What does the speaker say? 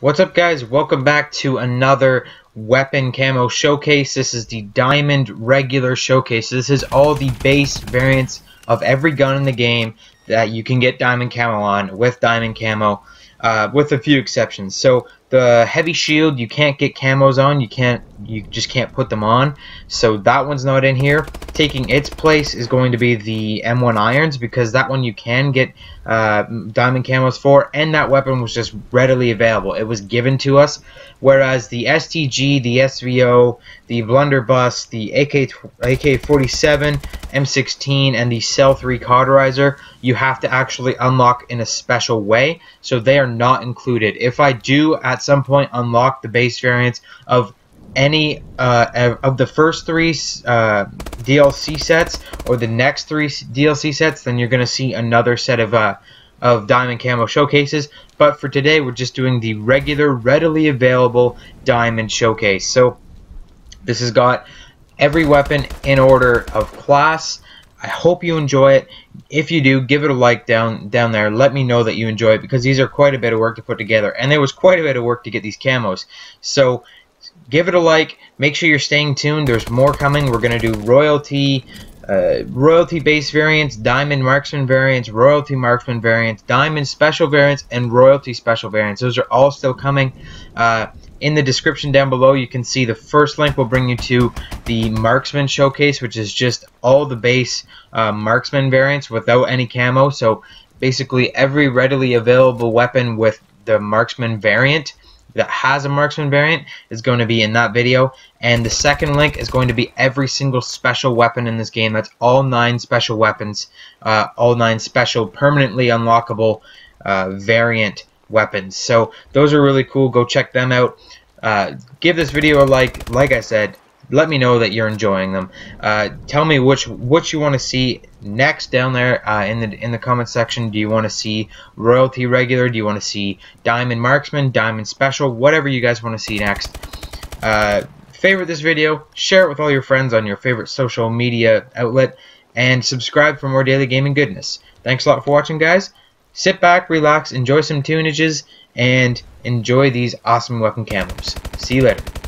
What's up, guys? Welcome back to another weapon camo showcase. This is the Diamond regular showcase. This is all the base variants of every gun in the game that you can get Diamond Camo on with Diamond Camo, with a few exceptions. So the heavy shield, you can't get camos on. You just can't put them on. So that one's not in here. Taking its place is going to be the M1 Irons, because that one you can get diamond camos for, and that weapon was just readily available. It was given to us, whereas the STG, the SVO, the Blunderbuss, the AK-47, M16, and the CEL-3 cauterizer, you have to actually unlock in a special way, so they are not included. If I do at some point unlock the base variants of any of the first three DLC sets or the next three DLC sets, then you're going to see another set of Diamond Camo showcases. But for today, we're just doing the regular, readily available Diamond showcase. So this has got every weapon in order of class. I hope you enjoy it. If you do, give it a like down there. Let me know that you enjoy it, because these are quite a bit of work to put together, and there was quite a bit of work to get these camos. So give it a like. Make sure you're staying tuned. There's more coming. We're going to do royalty base variants, diamond marksman variants, royalty marksman variants, diamond special variants, and royalty special variants. Those are all still coming. In the description down below, you can see the first link will bring you to the marksman showcase, which is just all the base marksman variants without any camo. So basically every readily available weapon with the marksman variant that has a marksman variant is going to be in that video. And the second link is going to be every single special weapon in this game. That's all 9 special weapons, all 9 special permanently unlockable variant weapons. So those are really cool. Go check them out. Give this video a like. Like I said, let me know that you're enjoying them. Tell me what you want to see next down there in the comment section. Do you want to see royalty regular? Do you want to see diamond marksman, diamond special? Whatever you guys want to see next. Favorite this video, share it with all your friends on your favorite social media outlet, and subscribe for more daily gaming goodness. Thanks a lot for watching, guys. Sit back, relax, enjoy some tunages, and enjoy these awesome weapon camos. See you later.